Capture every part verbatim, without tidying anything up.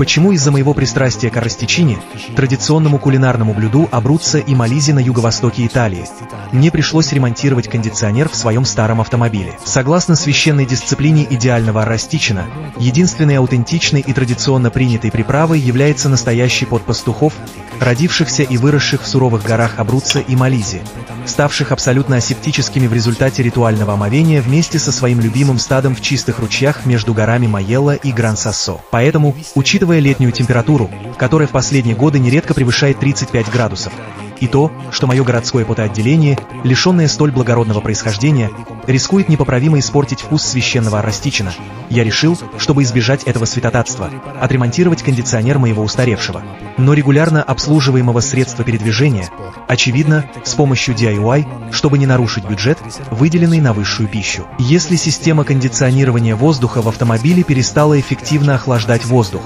Почему из-за моего пристрастия к арастичине, традиционному кулинарному блюду Абруццо и Молизе на юго-востоке Италии, мне пришлось ремонтировать кондиционер в своем старом автомобиле? Согласно священной дисциплине идеального арастичина, единственной аутентичной и традиционно принятой приправой является настоящий пот пастухов, родившихся и выросших в суровых горах Абруццо и Молизе, ставших абсолютно асептическими в результате ритуального омовения вместе со своим любимым стадом в чистых ручьях между горами Майела и Гран-Сассо. Поэтому, учитывая летнюю температуру, которая в последние годы нередко превышает тридцать пять градусов, и то, что мое городское потоотделение, лишенное столь благородного происхождения, рискует непоправимо испортить вкус священного арастичина, я решил, чтобы избежать этого святотатства, отремонтировать кондиционер моего устаревшего, но регулярно обслуживаемого средства передвижения, очевидно, с помощью ди ай уай, чтобы не нарушить бюджет, выделенный на высшую пищу. Если система кондиционирования воздуха в автомобиле перестала эффективно охлаждать воздух,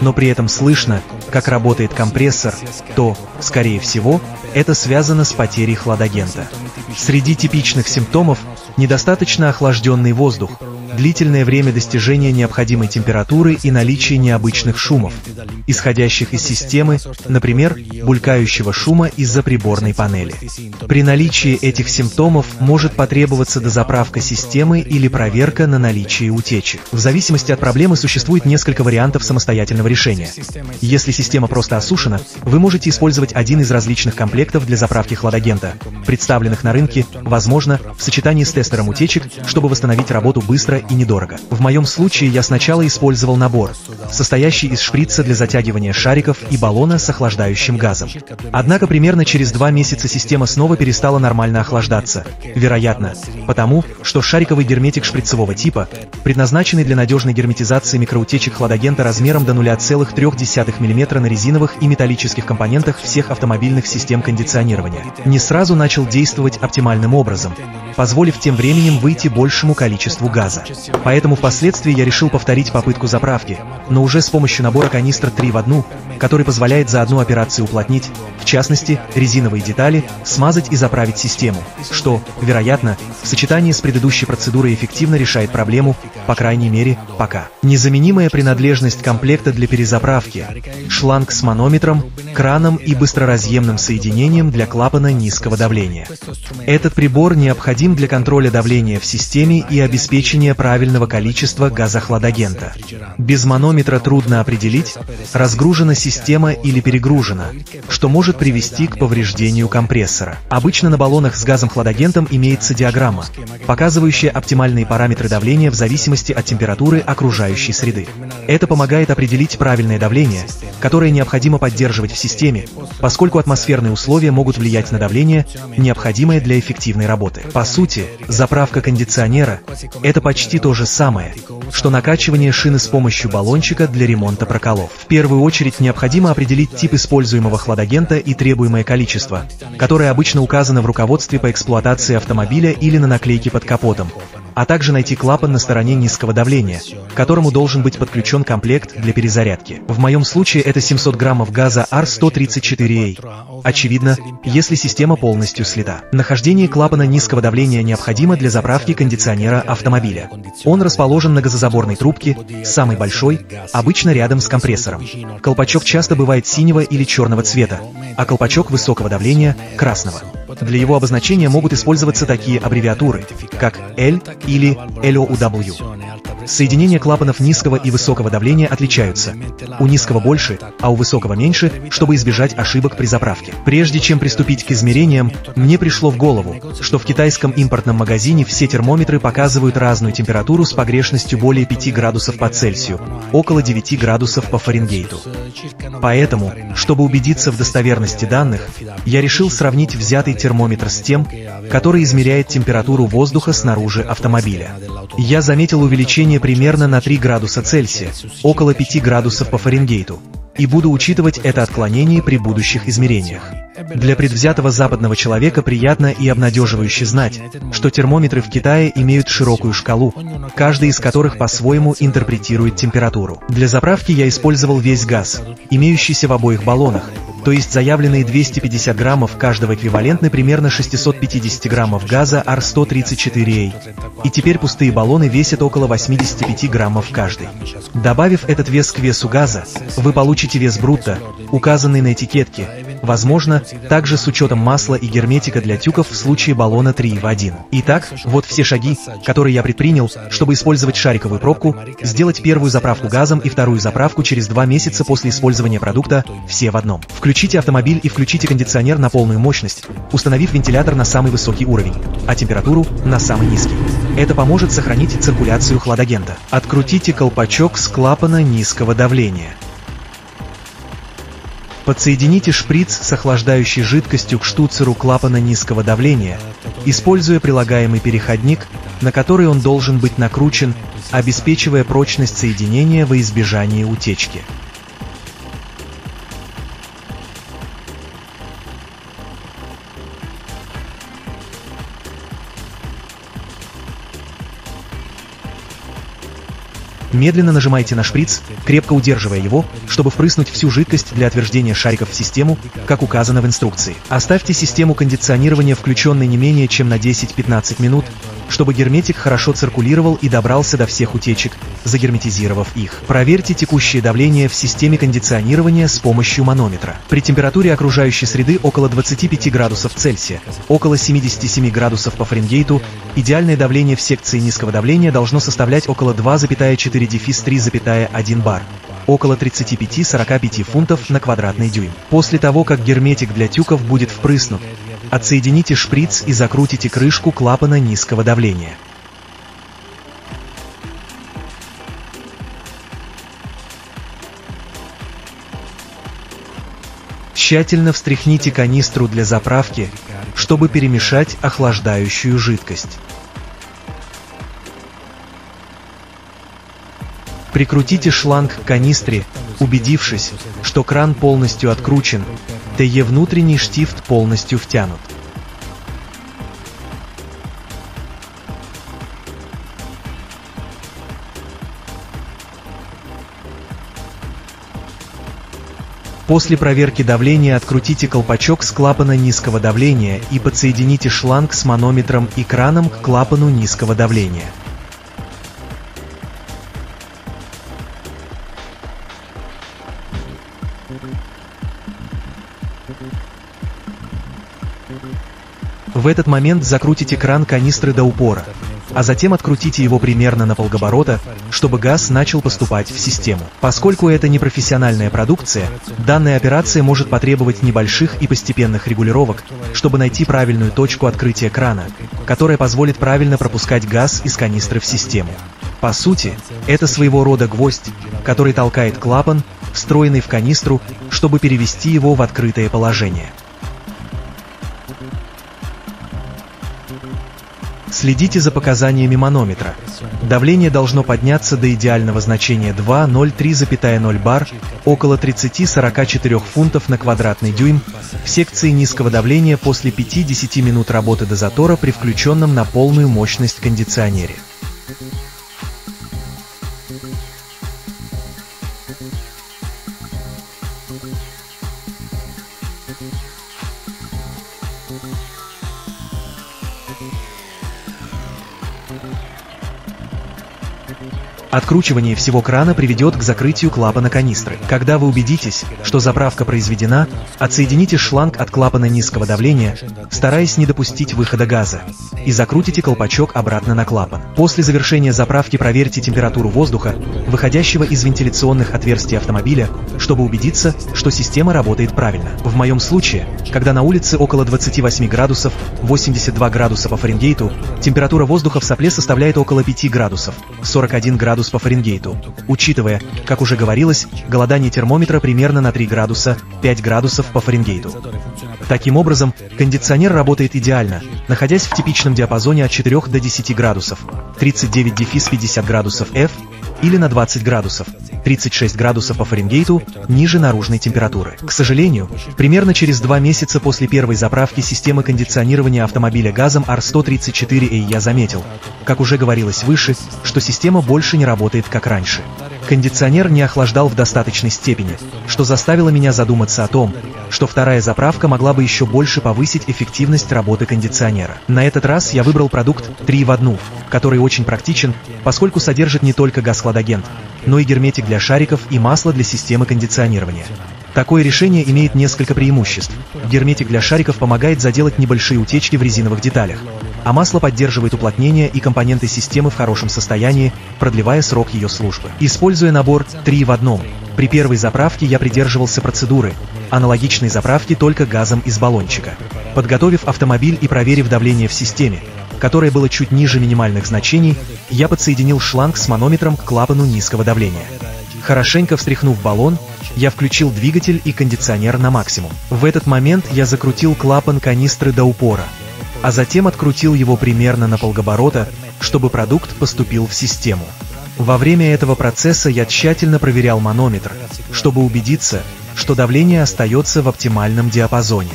но при этом слышно, как работает компрессор, то, скорее всего, это связано с потерей хладагента. Среди типичных симптомов – недостаточно охлажденный воздух, длительное время достижения необходимой температуры и наличие необычных шумов, исходящих из системы, например, булькающего шума из-за приборной панели. При наличии этих симптомов может потребоваться дозаправка системы или проверка на наличие утечек. В зависимости от проблемы существует несколько вариантов самостоятельного решения. Если система просто осушена, вы можете использовать один из различных комплектов для заправки хладагента, представленных на рынке, возможно, в сочетании с тестером утечек, чтобы восстановить работу быстро и недорого. В моем случае я сначала использовал набор, состоящий из шприца для затягивания шариков и баллона с охлаждающим газом. Однако примерно через два месяца система снова перестала нормально охлаждаться, вероятно, потому, что шариковый герметик шприцевого типа, предназначенный для надежной герметизации микроутечек хладагента размером до нуля целых трёх десятых миллиметра на резиновых и металлических компонентах всех автомобильных систем кондиционирования, не сразу начал действовать оптимальным образом, позволив тем временем выйти большему количеству газа. Поэтому впоследствии я решил повторить попытку заправки, но уже с помощью набора канистр три в одну, который позволяет за одну операцию уплотнить, в частности, резиновые детали, смазать и заправить систему, что, вероятно, в сочетании с предыдущей процедурой эффективно решает проблему, по крайней мере, пока. Незаменимая принадлежность комплекта для перезаправки – шланг с манометром, краном и быстроразъемным соединением для клапана низкого давления. Этот прибор необходим для контроля давления в системе и обеспечения правильного количества газохладагента. Без манометра трудно определить, разгружена система или перегружена, что может привести к повреждению компрессора. Обычно на баллонах с газом-хладагентом имеется диаграмма, показывающая оптимальные параметры давления в зависимости от температуры окружающей среды. Это помогает определить правильное давление, которое необходимо поддерживать в системе, поскольку атмосферные условия могут влиять на давление, необходимое для эффективной работы. По сути, заправка кондиционера – это почти то же самое, что накачивание шины с помощью баллончика для ремонта проколов. В первую очередь необходимо определить тип используемого хладагента и требуемое количество, которое обычно указано в руководстве по эксплуатации автомобиля или на наклейке под капотом, а также найти клапан на стороне низкого давления, к которому должен быть подключен комплект для перезарядки. В моем случае это семьсот граммов газа эр сто тридцать четыре а. Очевидно, если система полностью слита. Нахождение клапана низкого давления необходимо для заправки кондиционера автомобиля. Он расположен на газозаборной трубке, самой большой, обычно рядом с компрессором. Колпачок часто бывает синего или черного цвета, а колпачок высокого давления – красного. Для его обозначения могут использоваться такие аббревиатуры, как L или эл о дабл ю. Соединения клапанов низкого и высокого давления отличаются. У низкого больше, а у высокого меньше, чтобы избежать ошибок при заправке. Прежде чем приступить к измерениям, мне пришло в голову, что в китайском импортном магазине все термометры показывают разную температуру с погрешностью более пяти градусов по Цельсию, около девяти градусов по Фаренгейту. Поэтому, чтобы убедиться в достоверности данных, я решил сравнить взятый термометр с тем, который измеряет температуру воздуха снаружи автомобиля. Я заметил увеличение примерно на три градуса Цельсия, около пяти градусов по Фаренгейту, и буду учитывать это отклонение при будущих измерениях. Для предвзятого западного человека приятно и обнадеживающе знать, что термометры в Китае имеют широкую шкалу, каждый из которых по-своему интерпретирует температуру. Для заправки я использовал весь газ, имеющийся в обоих баллонах, то есть заявленные двести пятьдесят граммов каждого эквивалентны примерно шестьсот пятьдесят граммов газа эр сто тридцать четыре а, и теперь пустые баллоны весят около восьмидесяти пяти граммов каждый. Добавив этот вес к весу газа, вы получите вес брутто, указанный на этикетке, возможно, также с учетом масла и герметика для тюков в случае баллона три в один. Итак, вот все шаги, которые я предпринял, чтобы использовать шариковую пробку, сделать первую заправку газом и вторую заправку через два месяца после использования продукта, все в одном. Включите автомобиль и включите кондиционер на полную мощность, установив вентилятор на самый высокий уровень, а температуру на самый низкий. Это поможет сохранить циркуляцию хладагента. Открутите колпачок с клапана низкого давления. Подсоедините шприц с охлаждающей жидкостью к штуцеру клапана низкого давления, используя прилагаемый переходник, на который он должен быть накручен, обеспечивая прочность соединения во избежание утечки. Медленно нажимайте на шприц, крепко удерживая его, чтобы впрыснуть всю жидкость для отверждения шариков в систему, как указано в инструкции. Оставьте систему кондиционирования включенной не менее чем на десять-пятнадцать минут, чтобы герметик хорошо циркулировал и добрался до всех утечек, загерметизировав их. Проверьте текущее давление в системе кондиционирования с помощью манометра. При температуре окружающей среды около двадцати пяти градусов Цельсия, около семидесяти семи градусов по Фаренгейту, идеальное давление в секции низкого давления должно составлять около два и четыре десятых — три и один бар, около тридцати пяти — сорока пяти фунтов на квадратный дюйм. После того, как герметик для тюков будет впрыснут, отсоедините шприц и закрутите крышку клапана низкого давления. Тщательно встряхните канистру для заправки, чтобы перемешать охлаждающую жидкость. Прикрутите шланг к канистре, убедившись, что кран полностью откручен, те внутренний штифт полностью втянут. После проверки давления открутите колпачок с клапана низкого давления и подсоедините шланг с манометром и краном к клапану низкого давления. В этот момент закрутите кран канистры до упора, а затем открутите его примерно на полоборота, чтобы газ начал поступать в систему. Поскольку это не профессиональная продукция, данная операция может потребовать небольших и постепенных регулировок, чтобы найти правильную точку открытия крана, которая позволит правильно пропускать газ из канистры в систему. По сути, это своего рода гвоздь, который толкает клапан, встроенный в канистру, чтобы перевести его в открытое положение. Следите за показаниями манометра. Давление должно подняться до идеального значения двести три ноль бар, около тридцати-сорока четырёх фунтов на квадратный дюйм, в секции низкого давления после пяти-десяти минут работы дозатора при включенном на полную мощность кондиционере. Откручивание всего крана приведет к закрытию клапана канистры. Когда вы убедитесь, что заправка произведена, отсоедините шланг от клапана низкого давления, стараясь не допустить выхода газа, и закрутите колпачок обратно на клапан. После завершения заправки проверьте температуру воздуха, выходящего из вентиляционных отверстий автомобиля, чтобы убедиться, что система работает правильно. В моем случае, когда на улице около двадцати восьми градусов, восьмидесяти двух градусов по Фаренгейту, температура воздуха в сопле составляет около пяти градусов, сорока одного градуса по Фаренгейту, учитывая, как уже говорилось, голодание термометра примерно на три градуса, пять градусов по Фаренгейту. Таким образом, кондиционер работает идеально, находясь в типичном диапазоне от четырёх до десяти градусов, тридцать девять — пятьдесят градусов F, или на двадцать градусов, тридцать шесть градусов по Фаренгейту, ниже наружной температуры. К сожалению, примерно через два месяца после первой заправки системы кондиционирования автомобиля газом эр сто тридцать четыре а я заметил, как уже говорилось выше, что система больше не работает как раньше. Кондиционер не охлаждал в достаточной степени, что заставило меня задуматься о том, что вторая заправка могла бы еще больше повысить эффективность работы кондиционера. На этот раз я выбрал продукт три в одном, который очень практичен, поскольку содержит не только газ-хладагент, но и герметик для шариков и масло для системы кондиционирования. Такое решение имеет несколько преимуществ. Герметик для шариков помогает заделать небольшие утечки в резиновых деталях, а масло поддерживает уплотнение и компоненты системы в хорошем состоянии, продлевая срок ее службы. Используя набор три в одном, при первой заправке я придерживался процедуры аналогичной заправки только газом из баллончика. Подготовив автомобиль и проверив давление в системе, которое было чуть ниже минимальных значений, я подсоединил шланг с манометром к клапану низкого давления. Хорошенько встряхнув баллон, я включил двигатель и кондиционер на максимум. В этот момент я закрутил клапан канистры до упора, а затем открутил его примерно на полоборота, чтобы продукт поступил в систему. Во время этого процесса я тщательно проверял манометр, чтобы убедиться, что давление остается в оптимальном диапазоне.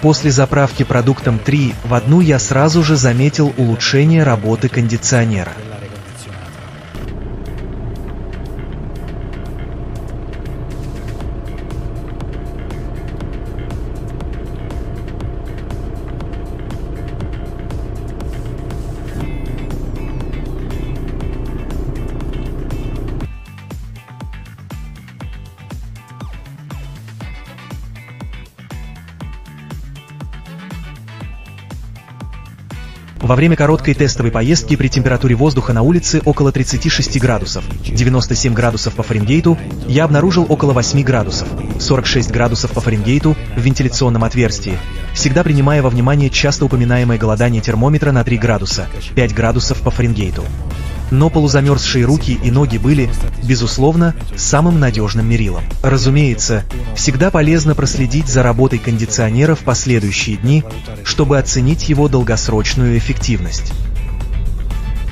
После заправки продуктом три в одном я сразу же заметил улучшение работы кондиционера. Во время короткой тестовой поездки при температуре воздуха на улице около тридцати шести градусов, девяноста семи градусов по Фаренгейту, я обнаружил около восьми градусов, сорок шесть градусов по Фаренгейту в вентиляционном отверстии, всегда принимая во внимание часто упоминаемое голодание термометра на три градуса, пять градусов по Фаренгейту. Но полузамерзшие руки и ноги были, безусловно, самым надежным мерилом. Разумеется, всегда полезно проследить за работой кондиционера в последующие дни, чтобы оценить его долгосрочную эффективность.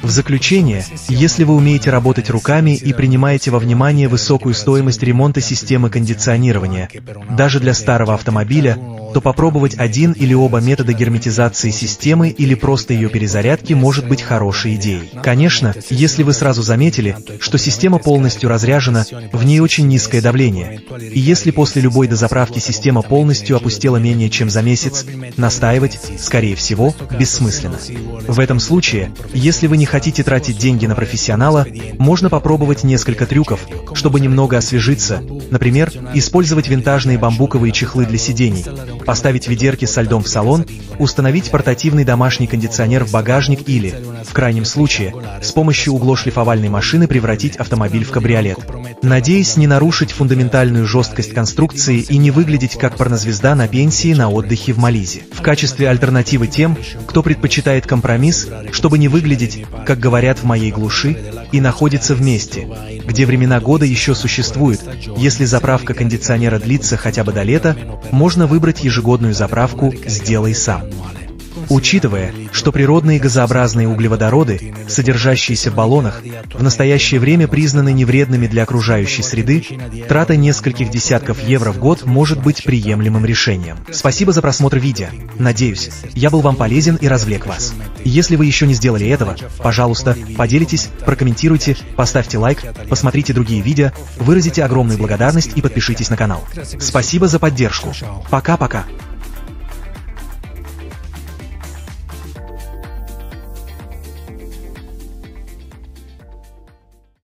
В заключение, если вы умеете работать руками и принимаете во внимание высокую стоимость ремонта системы кондиционирования, даже для старого автомобиля, то попробовать один или оба метода герметизации системы или просто ее перезарядки может быть хорошей идеей. Конечно, если вы сразу заметили, что система полностью разряжена, в ней очень низкое давление, и если после любой дозаправки система полностью опустела менее чем за месяц, настаивать, скорее всего, бессмысленно. В этом случае, если вы не хотите тратить деньги на профессионала, можно попробовать несколько трюков, чтобы немного освежиться, например, использовать винтажные бамбуковые чехлы для сидений, поставить ведерки со льдом в салон, установить портативный домашний кондиционер в багажник или, в крайнем случае, с помощью углошлифовальной машины превратить автомобиль в кабриолет. Надеюсь не нарушить фундаментальную жесткость конструкции и не выглядеть как порнозвезда на пенсии на отдыхе в Молизе. В качестве альтернативы тем, кто предпочитает компромисс, чтобы не выглядеть, как говорят в моей глуши, и находится в месте, где времена года еще существуют, если заправка кондиционера длится хотя бы до лета, можно выбрать ежегодную заправку «Сделай сам». Учитывая, что природные газообразные углеводороды, содержащиеся в баллонах, в настоящее время признаны невредными для окружающей среды, трата нескольких десятков евро в год может быть приемлемым решением. Спасибо за просмотр видео. Надеюсь, я был вам полезен и развлек вас. Если вы еще не сделали этого, пожалуйста, поделитесь, прокомментируйте, поставьте лайк, посмотрите другие видео, выразите огромную благодарность и подпишитесь на канал. Спасибо за поддержку. Пока-пока.